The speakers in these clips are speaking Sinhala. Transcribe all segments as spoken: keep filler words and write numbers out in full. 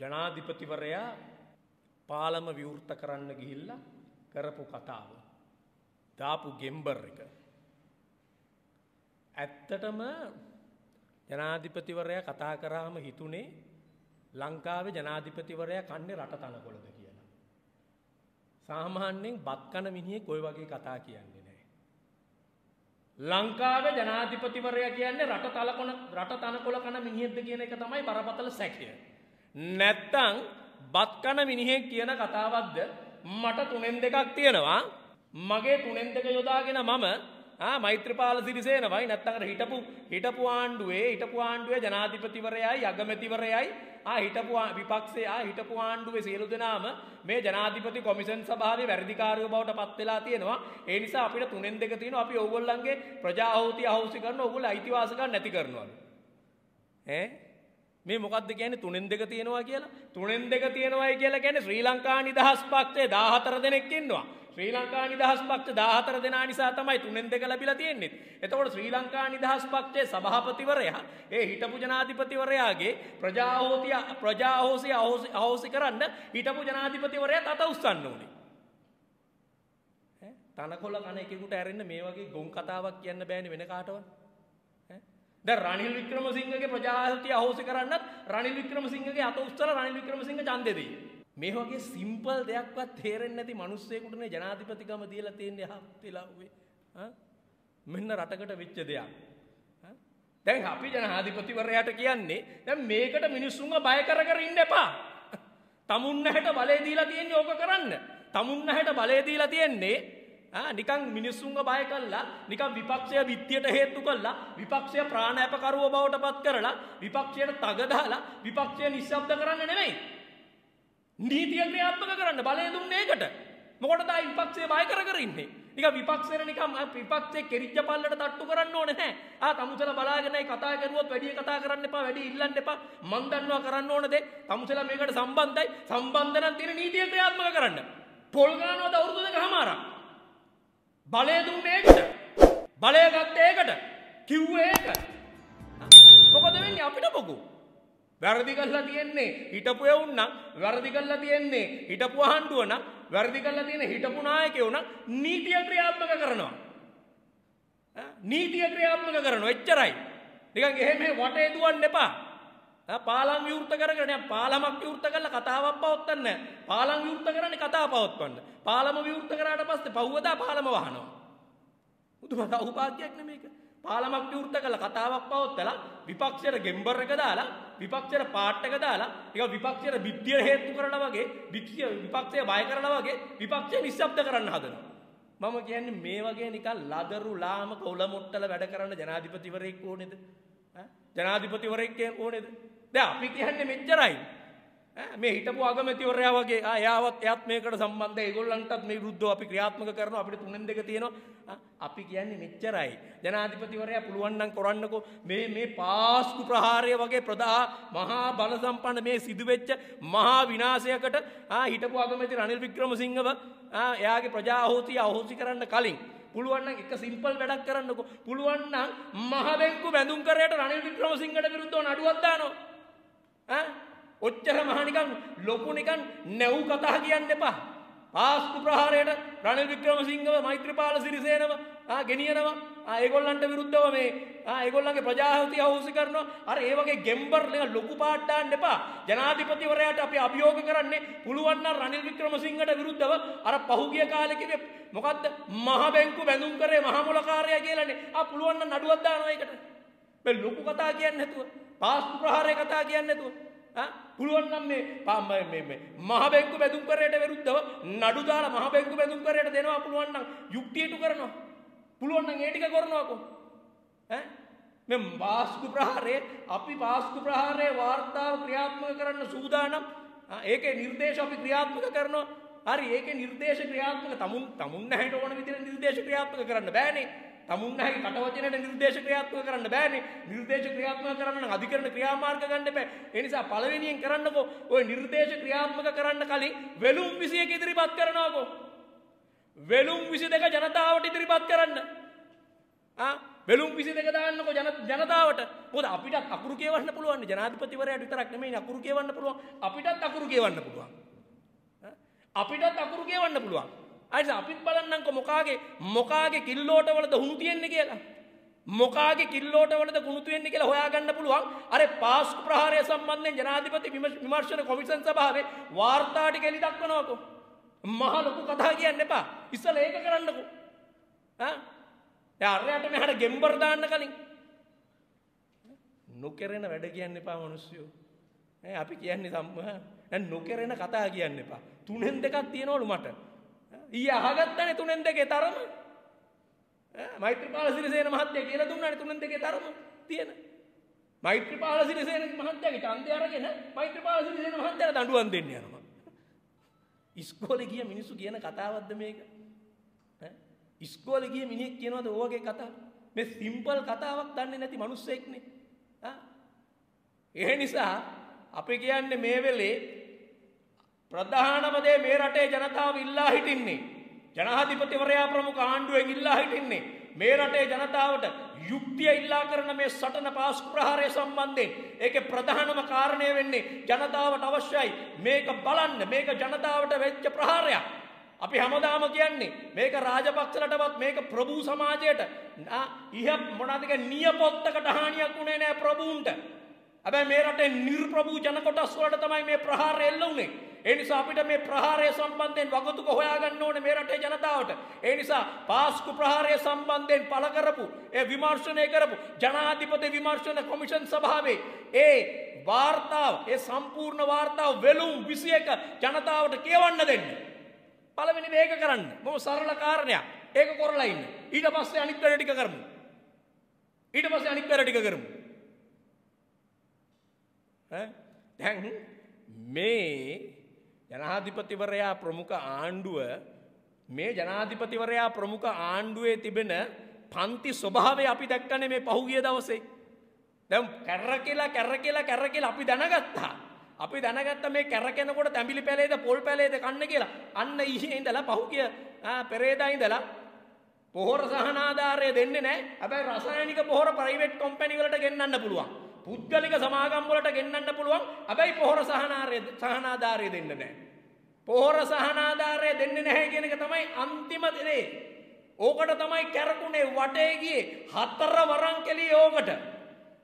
ಜನಾಧಿಪತಿವರೆಯ ಪಾಲಮ ವಿವೃತ್ತಕರನ್ನಗಿಲ್ಲ ಕರಪು ಕಥಾವು ದಾಪು ಗೆಂಬರ್ರಿಕ ඇත්තටම ජනාධිපතිවරයා කතා කරාම හිතුනේ ලංකාවේ ජනාධිපතිවරයා කන්නේ රට තනකොළද කියලා. සාමාන්‍යයෙන් බත් කන මිනිහෙක් ওই වගේ කතා කියන්නේ නැහැ. ලංකාවේ ජනාධිපතිවරයා කියන්නේ රට තලකොණ රට තනකොළ කන මිනිහෙක්ද කියන එක තමයි බරපතල සැකය. නැත්තම් බත් කන මිනිහෙක් කියන කතාවක්ද මට තුනෙන් දෙකක් තියෙනවා. මගේ තුනෙන් දෙක යොදාගෙන මම हाँ मैत्रीपाल सिरिसेन भाई नत्तर हिटपु हिटपु आंडुवे हिटपु आंडुवे जनाधिपतिवरयाई अगमतिवरयाई आ हिटपु विपक्षे आ हिटपु आंडुवे सियलु देनाम मे जनाधिपति कमीशन सभावे වැරදිකාරයෝ බවට පත් වෙලා තියෙනවා. ඒ නිසා අපිට තුනෙන් දෙක තියෙනවා. අපි ඕගොල්ලන්ගේ ප්‍රජාහෞතිය අහෝසි කරනවා. ඕගොල්ලෝ අයිතිවාසිකම් නැති කරනවා. ඈ මේ මොකද්ද කියන්නේ තුනෙන් දෙක තියෙනවා කියලා? තුනෙන් දෙක තියෙනවායි කියලා කියන්නේ ශ්‍රී ලංකා නිදහස් පක්ෂයේ දාහතර දෙනෙක් ඉන්නවා. ශ්‍රී ලංකා නිදහස් පක්ෂ දාහතර දෙනා නිසා තමයි තුනෙන් දෙක ලැබිලා තියෙන්නේ. එතකොට ශ්‍රී ලංකා නිදහස් පක්ෂයේ සභාපතිවරයා ඒ හිටපු ජනාධිපතිවරයාගේ ප්‍රජාහෝතිය ප්‍රජාහෝසි අහෝසි කරන්න හිටපු ජනාධිපතිවරයා තත උස්සන්න ඕනේ. ඈ තනකොළ කන එකෙකුට ඇරෙන්න මේ වගේ ගොන් කතාවක් කියන්න බෑනේ වෙන කාටවත්. ඈ දැන් රනිල් වික්‍රමසිංහගේ ප්‍රජාහෝතිය අහෝසි කරන්නත් රනිල් වික්‍රමසිංහගේ අත උස්සලා රනිල් වික්‍රමසිංහ ඡන්දේ දෙයි. මේ වගේ සිම්පල් දෙයක්වත් තේරෙන්නේ නැති මිනිස්සෙකුටනේ ජනාධිපතිකම දීලා තියෙන්නේ හත්තිලා උවේ. හා මෙන්න රටකට වෙච්ච දෙයක්. හා දැන් අපි ජනාධිපතිවරයාට කියන්නේ දැන් මේකට මිනිස්සුන්ව බය කර කර ඉන්න එපා. තමුන් නැහැට බලය දීලා තියන්නේ ඕක කරන්න. තමුන් නැහැට බලය දීලා තියන්නේ ආ නිකන් මිනිස්සුන්ව බය කළා, නිකන් විපක්ෂය විත්තියට හේතු කළා, විපක්ෂය ප්‍රාණාපකරුව බවට පත් කරලා, විපක්ෂයට තග දාලා, විපක්ෂය නිශ්ශබ්ද කරන්න නෙමෙයි. नीतिय क्रियात्मक करන්න බලය දුන්නේ ඒකට. මොකටද ආ විපක්ෂය බය කර කර ඉන්නේ? නිකන් විපක්ෂේන නිකන් විපක්ෂේ කෙරිච්ච පල්ලට තට්ටු කරන්න ඕනේ නැහැ. ආ තමුසලා බලාගෙනයි කතා කරුවොත් වැඩි කතා කරන්න එපා, වැඩි ඉල්ලන්න එපා. මන් දන්නවා කරන්න ඕන දේ. තමුසලා මේකට සම්බන්ධයි. සම්බන්ධ නම් තියෙන नीतिය ක්‍රියාත්මක කරන්න. පොල් ගන්නවා දවුරුදු දෙකමාරක්. බලය දුන්නේ ඒකට. බලය ගත්තේ ඒකට. කිව්වේ ඒක. මොකද වෙන්නේ අපිට බකෝ? වැරදි කරලා තියන්නේ හිටපු එවුන් නම්, වැරදි කරලා තියන්නේ හිටපු ආණ්ඩුව නම්, වැරදි කරලා තියෙන හිටපු නායකයෝ නම් නීතිය ක්‍රියාත්මක කරනවා. ඈ නීතිය ක්‍රියාත්මක කරනවා. එච්චරයි. නිකන් එහෙම වටේ දුවන්න එපා. ආ පාලම් විවෘත කරගෙන දැන් පාලමක් විවෘත කරලා කතාවක් පවත්වන්න. පාලම් විවෘත කරන්නේ කතාව පවත්වන්න. පාලම විවෘත කරාට පස්සේ පහුවදා පාලම වහනවා. මුදුමහා උපාධ්‍යයක් නෙමේක. පාලමක් විවෘත කළා කතාවක් පවත්වලා විපක්ෂයට ගෙම්බර් එක දාලා විපක්ෂයට පාට් එක දාලා ඒක විපක්ෂයට බිත්තිය හේතු කරනවා වගේ වික්ෂය විපක්ෂය බය කරනවා වගේ විපක්ෂය නිශ්ශබ්ද කරන්න හදනවා. මම කියන්නේ මේ වගේ නිකන් ලදරු ලාමක උලමුට්ටල වැඩ කරන ජනාධිපතිවරයෙක් ඕනේද? ඈ ජනාධිපතිවරයෙක් ඕනේද? දැන් අපි කියන්නේ මෙච්චරයි. ඈ මේ හිටපු අගමැතිවරයා වගේ ආ එයාවත් එයාත් මේකට සම්බන්ධයි. ඒගොල්ලන්ටත් මේ විරුද්ධව අපි ක්‍රියාත්මක කරනවා. අපිට තුනෙන් දෙක තියෙනවා. අපි කියන්නේ මෙච්චරයි. ජනාධිපතිවරයා පුළුවන් නම් කරන්නකෝ මේ මේ පාස්කු ප්‍රහාරය වගේ ප්‍රදා මහා බල සම්පන්න මේ සිදුවෙච්ච මහා විනාශයකට ආ හිටපු අගමැති රනිල් වික්‍රමසිංහව ආ එයාගේ ප්‍රජාහෝතිය අහෝසි කරන්න කලින් පුළුවන් නම් එක සිම්පල් වැඩක් කරන්නකෝ. පුළුවන් නම් මහ බැංකු බැඳුම් කරේට රනිල් වික්‍රමසිංහට විරුද්ධව නඩුවක් දානවා. ඈ ඔච්චර මහා නිකන් ලොකු නිකන් නැව් කතා කියන්න එපා. පාස්කු ප්‍රහාරයට රනිල් වික්‍රමසිංහව මෛත්‍රීපාල සිරිසේනව ආ ගෙනියනවා. ආ ඒගොල්ලන්ට විරුද්ධව මේ ආ ඒගොල්ලන්ගේ ප්‍රජාහෘතිය අහෝසි කරනවා. අර ඒ වගේ ගෙම්බර් එක ලොකු පාඩ දාන්න එපා. ජනාධිපතිවරයාට අපි අභියෝග කරන්නේ පුළුවන් නම් රනිල් වික්‍රමසිංහට විරුද්ධව අර පහුගිය කාලේ කිව්වේ මොකද්ද? මහ බැංකු බැඳුම් කරේ මහ මොලකාරය කියලානේ. ආ පුළුවන් නම් නඩුවක් දානවා ඒකට. මේ ලොකු කතා කියන්නේ නැතුව පාස්කු ප්‍රහාරය කතා කියන්නේ නැතුව පුළුවන් නම් මේ මහ බැංකු බැඳුම් කරේට විරුද්ධව නඩු දාලා මහ බැංකු බැඳුම් කරේට දෙනවා. පුළුවන් නම් යුක්තියට කරනවා. පුළුවන් නම් ඒ ටික කරනවාකෝ. ඈ මේ පාස්කු ප්‍රහාරේ අපි පාස්කු ප්‍රහාරේ වාර්තාව ක්‍රියාත්මක කරන්න සූදානම්. ඒකේ නිර්දේශ අපි ක්‍රියාත්මක කරනවා. හරි ඒකේ නිර්දේශ ක්‍රියාත්මක තමුන් තමුන් නැහැට ඕන විදිහට නිර්දේශ ක්‍රියාත්මක කරන්න බෑනේ. තමුන් නැහැගේ කටවචනයට නිර්දේශ ක්‍රියාත්මක කරන්න බෑනේ. නිර්දේශ ක්‍රියාත්මක කරන්න නම් අධිකරණ ක්‍රියාමාර්ග ගන්න බෑ. ඒ නිසා පළවෙනියෙන් කරන්නකෝ ওই නිර්දේශ ක්‍රියාත්මක කරන්න කලින් වෙලුම් විසි එක ඉදිරිපත් කරනවාකෝ. වෙලුම් විසි දෙක ජනතාවට ඉදිරිපත් කරන්න. ආ බැලුම් විසි දෙක දාන්නකො ජනතාවට. මොකද අපිටත් අකුරු කියවන්න පුළුවන්. ජනාධිපතිවරයාට විතරක් නෙමෙයි අකුරු කියවන්න පුළුවන්. අපිටත් අකුරු කියවන්න පුළුවන්. අපිටත් අකුරු කියවන්න පුළුවන්. අයිස අපිත් බලන්නම්කො මොකාගේ මොකාගේ කිල්ලෝට වලද හුණු තියෙන්නේ කියලා. මොකාගේ කිල්ලෝට වලද කුණුතු වෙන්නේ කියලා හොයාගන්න පුළුවන්. අර පාස්කු ප්‍රහාරය සම්බන්ධයෙන් ජනාධිපති විමර්ශන කොමිෂන් සභාවේ වාර්තා ටික එලි දක්වනවාකො. මහ ලොකු කතා කියන්න එපා. ඉස්සෙල්ලා ඒක කරන්නකො. ඈ අරයට මෙහාට ගෙම්බර් දාන්න කලින් නොකරන වැඩ කියන්න එපා මිනිස්සු. ඈ අපි කියන්නේ සම්මහ දැන් නොකරන කතා කියන්න එපා. තුනෙන් දෙකක් තියනවලු මට. ඊයේ අහගත්තනේ තුනෙන් දෙකේ තරම. ඈ මෛත්‍රීපාල සිරිසේන මහත්තයා කියලා දුන්නානේ තුනෙන් දෙකේ තරම තියෙන. මෛත්‍රීපාල සිරිසේන මහත්තයාගේ ඡන්දය අරගෙන මෛත්‍රීපාල සිරිසේන මහත්තයාට දඬුවම් දෙන්න යනවා. ඉස්කෝලේ ගිය මිනිස්සු කියන කතාවක්ද මේක? ඉස්කෝලේ ගිය මිනිහෙක් කියනවාද ඔයගේ කතා? මේ සිම්පල් කතාවක් දන්නේ නැති මිනිස්සෙක්නේ. ආ ඒ නිසා අපි කියන්නේ මේ වෙලේ ප්‍රධානම දේ මේ රටේ ජනතාව ඉල්ලා හිටින්නේ. ජනාධිපතිවරයා ප්‍රමුඛ ආණ්ඩුවෙන් ඉල්ලා හිටින්නේ. මේ රටේ ජනතාවට යුක්තිය ඉල්ලා කරන මේ සටන පාස්කු ප්‍රහාරය සම්බන්ධයෙන් ඒකේ ප්‍රධානම කාරණය වෙන්නේ ජනතාවට අවශ්‍යයි මේක බලන්න. මේක ජනතාවට වෙච්ච ප්‍රහාරයක්. අපි හැමදාම කියන්නේ මේක රාජපක්ෂලටවත් මේක ප්‍රභූ සමාජයට ඉහ මොනවාද කියන නියපොත්තකට හානියක් උනේ නැහැ ප්‍රභූන්ට. හැබැයි මේ රටේ නිර්ප්‍රභූ ජන කොටස් වලට තමයි මේ ප්‍රහාරය එල්ල උනේ. ඒ නිසා අපිට මේ ප්‍රහාරය සම්බන්ධයෙන් වගතුක හොයාගන්න ඕනේ මේ රටේ ජනතාවට. ඒ නිසා පාස්කු ප්‍රහාරය සම්බන්ධයෙන් පළ කරපු ඒ විමර්ශනය කරපු ජනාධිපති විමර්ශන කොමිෂන් සභාවේ ඒ වාර්තාව ඒ සම්පූර්ණ වාර්තාව වෙලුම් විසි එක ජනතාවට කියවන්න දෙන්න. පළවෙනි දේ ඒක කරන්න. බොහොම සරල කාරණයක්. ඒක කරලා ඉන්න. ඊට පස්සේ අනිත් වැඩ ටික කරමු. ඊට පස්සේ අනිත් වැඩ ටික කරමු. ඈ දැන් මේ ජනාධිපතිවරයා ප්‍රමුඛ ආණ්ඩුව මේ ජනාධිපතිවරයා ප්‍රමුඛ ආණ්ඩුවේ තිබෙන පන්ති ස්වභාවය අපි දැක්කනේ මේ පහුගිය දවසේ. දැන් කැරකෙලා කැරකෙලා කැරකෙලා අපි දැනගත්තා. අපි දැනගත්ත මේ කැරකෙනකොට තැඹිලි පැලේද පොල් පැලේද කන්න කියලා. අන්න ඊයේ ඉඳලා පහුගිය පෙරේදා ඉඳලා පොහොර සහනාධාරය දෙන්නේ නැහැ. හැබැයි රසායනික පොහොර ප්‍රයිවට් කම්පැනි වලට ගෙන්නන්න පුළුවන්. පුද්ගලික සමාගම් වලට ගෙන්නන්න පුළුවන්. හැබැයි පොහොර සහනාධාරය සහනාධාරය දෙන්නේ නැහැ. පොහොර සහනාධාරය දෙන්නේ නැහැ කියන එක තමයි අන්තිම දේ. ඕකට තමයි කැරකුනේ වටේ ගියේ හතර වරන් කෙලිය ඕකට.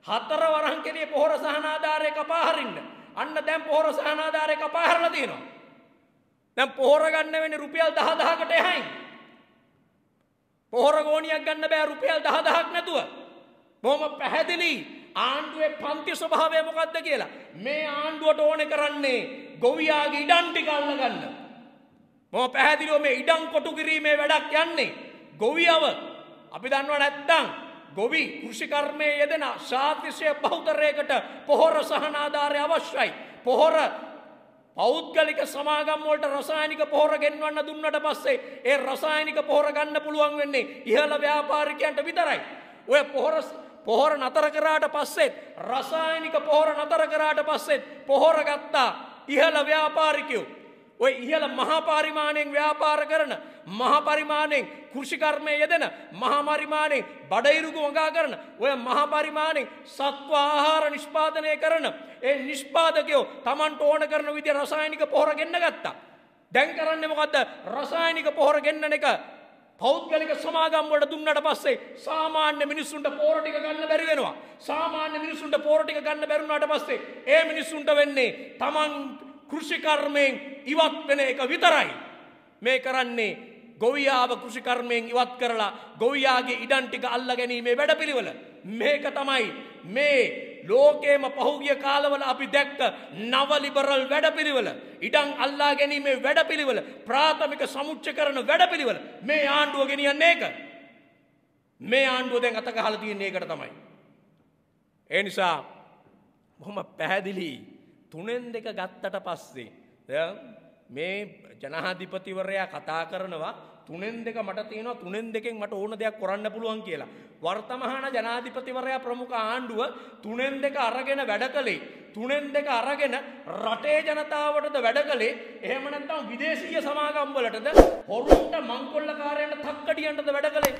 හතර වරන් කෙලිය පොහොර සහනාධාරය කපා හරින්න. අන්න දැන් පොහොර සහනාධාරය කපා හරලා තියෙනවා. දැන් පොහොර ගන්න වෙන්නේ රුපියල් දහදහකට එහායින්. පොහොර ගෝණියක් ගන්න බෑ රුපියල් දහදහක් නැතුව. බොහොම පැහැදිලි ආණ්ඩුවේ පන්ති ස්වභාවය මොකද්ද කියලා. මේ ආණ්ඩුවට ඕනේ කරන්නේ ගොවියාගේ ඉඩම් ටික අල්ල ගන්න. බොහොම පැහැදිලිව මේ ඉඩම් කොටු කිරීමේ වැඩක් යන්නේ. ගොවියව අපි දන්නව නැත්තම් ගොවි කෘෂිකර්මයේ යෙදෙන ශාතිශය බහුතරයකට පොහොර සහනාධාරය අවශ්‍යයි. පොහොර පෞද්ගලික සමාගම් වලට රසායනික පොහොර ගෙන්වන්න දුන්නට පස්සේ ඒ රසායනික පොහොර ගන්න පුළුවන් වෙන්නේ ඉහළ ව්‍යාපාරිකයන්ට විතරයි. ඔය පොහොර පොහොර නතර කරාට පස්සෙත් රසායනික පොහොර නතර කරාට පස්සෙත් පොහොර ගත්තා ඉහළ ව්‍යාපාරිකයෝ. ඔය ඉහළ මහා පරිමාණයෙන් ව්‍යාපාර කරන මහා පරිමාණයෙන් කෘෂිකර්මයේ යෙදෙන මහා පරිමාණයෙන් බඩයිරුකු වගා කරන ඔය මහා පරිමාණයෙන් සත්ව ආහාර නිෂ්පාදනය කරන ඒ නිෂ්පාදකයෝ Tamanට ඕන කරන විදිය රසායනික පොහොර ගෙන්න ගත්තා. දැන් කරන්නේ මොකද්ද? රසායනික පොහොර ගෙන්නන එක පෞද්ගලික සමාගම් වලට දුන්නට පස්සේ සාමාන්‍ය මිනිසුන්ට පොහොර ටික ගන්න බැරි වෙනවා. සාමාන්‍ය මිනිසුන්ට පොහොර ටික ගන්න බැරුණාට පස්සේ ඒ මිනිසුන්ට වෙන්නේ Taman කෘෂිකර්මයෙන් ඉවත් වෙන එක විතරයි. මේ කරන්නේ ගොවියාව කෘෂිකර්මයෙන් ඉවත් කරලා ගොවියාගේ ඉඩම් ටික අල්ලා ගැනීමේ වැඩපිළිවෙල. මේක තමයි මේ ලෝකේම පහුගිය කාලවල අපි දැක්ක නව ලිබරල් වැඩපිළිවෙල. ඉඩම් අල්ලා ගැනීමේ වැඩපිළිවෙල, ප්‍රාථමික සමුච්චකරණ වැඩපිළිවෙල. මේ ආණ්ඩුව ගෙනියන්නේ ඒක. මේ ආණ්ඩුව දැන් අත ගහලා තියෙන්නේ ඒකට තමයි. ඒ නිසා බොහොම පැහැදිලි තුනෙන් දෙක ගත්තට පස්සේ දැන් මේ ජනාධිපතිවරයා කතා කරනවා තුනෙන් දෙක මට තියෙනවා තුනෙන් දෙකෙන් මට ඕන දෙයක් කරන්න පුළුවන් කියලා. වර්තමාන ජනාධිපතිවරයා ප්‍රමුඛ ආණ්ඩුව තුනෙන් දෙක අරගෙන වැඩ කළේ තුනෙන් දෙක අරගෙන රටේ ජනතාවටද වැඩ කළේ එහෙම නැත්නම් විදේශීය සමාගම් වලටද හොරුන්ට මංකොල්ලකාරයන්ට තක්කඩියන්ටද වැඩ කළේ?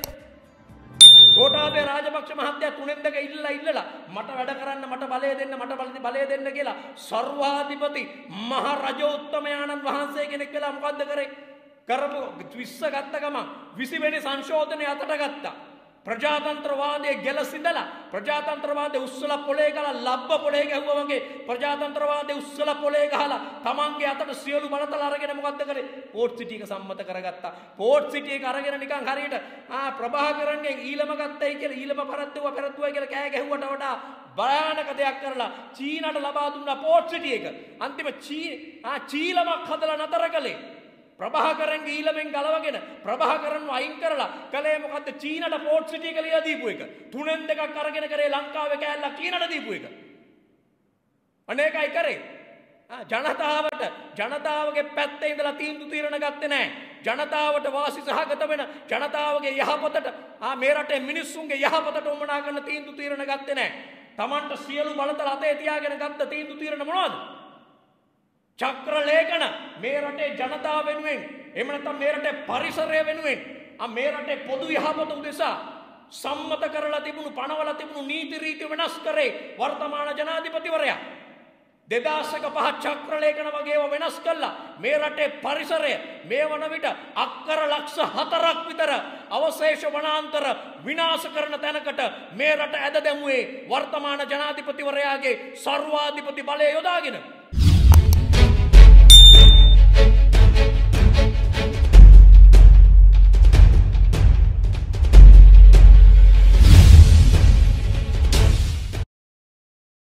ගෝඨාභය රාජපක්ෂ මහත්තයා තුනෙන් දෙක ඉල්ලලා ඉල්ලලා මට වැඩ කරන්න මට බලය දෙන්න මට බලදි බලය දෙන්න කියලා සර්වාධිපති මහ රජෝත්තමයාණන් වහන්සේ කෙනෙක් වෙලා මොකද්ද කරේ කරපු විශ්ව ගත්ත ගම විසි වෙනි සංශෝධනය අතට ගත්තා प्रजातंत्रवादे गेलसिंदला प्रजातंत्रवादे उस्सला पोलेगला लब्ब पोले गहुवा वगे प्रजातंत्रवादे उस्सला पोले गहला तमंगे अतट सियलु बलतल अरගෙන මොකද්ද කරේ පෝට් සිටි එක සම්මත කරගත්තා පෝට් සිටි එක අරගෙන නිකන් හරියට ආ ප්‍රභාකරන්ගෙන් ඊළම ගත්තයි කියලා ඊළම පරද්දුවා පෙරද්දුවා කියලා කෑ ගැහුවට වඩා භයානක දෙයක් කරලා චීනට ලබා දුන්නා පෝට් සිටි එක අන්තිම චී ආ චීලමක් හදලා නතර කළේ प्रभाकरन ईलमें गलवगे प्रभाकरन अयिन करला कले मोकद्द चीनट पोर्ट सिटी कलिया दीपु एक तुणेन देकක් අරගෙන කරේ ලංකාවේ කෑල්ලක් කීනට දීපු එක අනේකයි කරේ ජනතාවට ජනතාවගේ පැත්තේ ඉඳලා තීන්දුව తీරන ගත්තේ නැහැ ජනතාවට වාසි සහගත වෙන ජනතාවගේ යහපතට ආ මේ රටේ මිනිස්සුන්ගේ යහපතට උමනා කරන තීන්දුව తీරන ගත්තේ නැහැ Tamanට සියලු බලතල අතේ තියාගෙන ගත්ත තීන්දුව తీරන මොනවද चक्र लेखन मेरटे जनता वेनुवें मेरटे परिसर वेनुवें आ मेरटे पोदु यहापत उदेशा सम्मत करला तिबुनु पणवला तिबुनु नीति रीति विनाश करे वर्तमान जनाधिपतिवरया देदासक पह चक्र लेखन वगेव विनाश कल्ला मेरटे परिसर मेवन विट अक्कर लक्ष हतरक वितर अवशेष वनांतर विनाश करन तनकट मेरट एददेमुवे वर्तमान जनाधिपतिवरयागे सर्वाधिपति बलय योदागिन